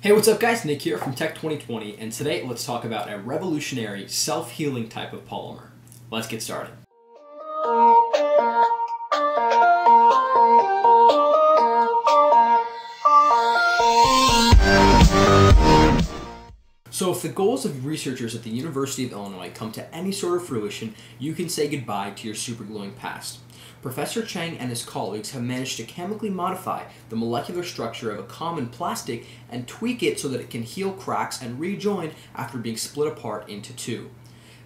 Hey, what's up guys? Nick here from Tech 2020, and today let's talk about a revolutionary self-healing type of polymer. Let's get started. So if the goals of researchers at the University of Illinois come to any sort of fruition, you can say goodbye to your supergluing past. Professor Chang and his colleagues have managed to chemically modify the molecular structure of a common plastic and tweak it so that it can heal cracks and rejoin after being split apart into two.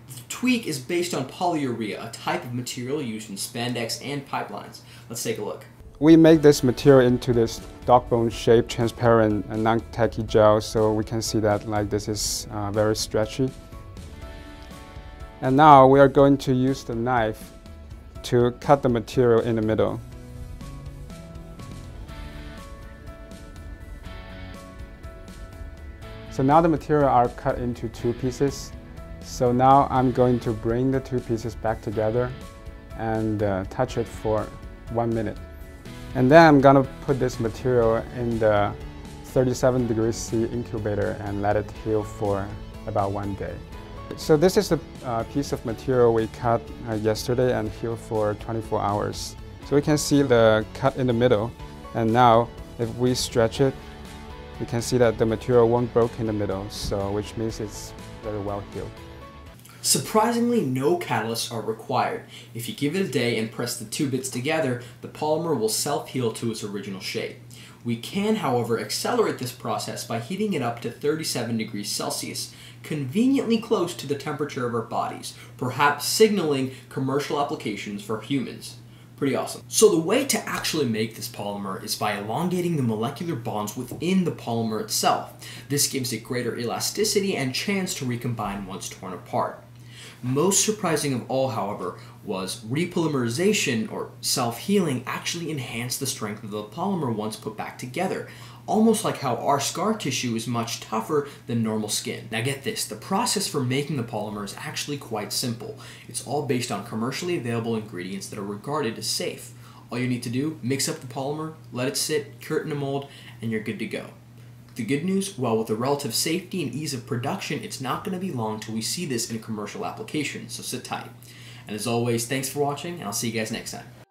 The tweak is based on polyurea, a type of material used in spandex and pipelines. Let's take a look. We make this material into this dog bone shaped, transparent, and non-tacky gel, so we can see that like this is very stretchy. And now we are going to use the knife to cut the material in the middle. So now the material are cut into two pieces. So now I'm going to bring the two pieces back together and touch it for 1 minute. And then I'm gonna put this material in the 37 degrees C incubator and let it heal for about 1 day. So this is a piece of material we cut yesterday and healed for 24 hours. So we can see the cut in the middle, and now if we stretch it, we can see that the material won't break in the middle, so which means it's very well healed. Surprisingly, no catalysts are required. If you give it a day and press the two bits together, the polymer will self-heal to its original shape. We can, however, accelerate this process by heating it up to 37 degrees Celsius, conveniently close to the temperature of our bodies, perhaps signaling commercial applications for humans. Pretty awesome. So the way to actually make this polymer is by elongating the molecular bonds within the polymer itself. This gives it greater elasticity and chance to recombine once torn apart. Most surprising of all, however, was repolymerization, or self-healing, actually enhanced the strength of the polymer once put back together, almost like how our scar tissue is much tougher than normal skin. Now get this, the process for making the polymer is actually quite simple. It's all based on commercially available ingredients that are regarded as safe. All you need to do, mix up the polymer, let it sit, cure it in a mold, and you're good to go. The good news, well, with the relative safety and ease of production, it's not going to be long till we see this in a commercial application, so sit tight. And as always, thanks for watching, and I'll see you guys next time.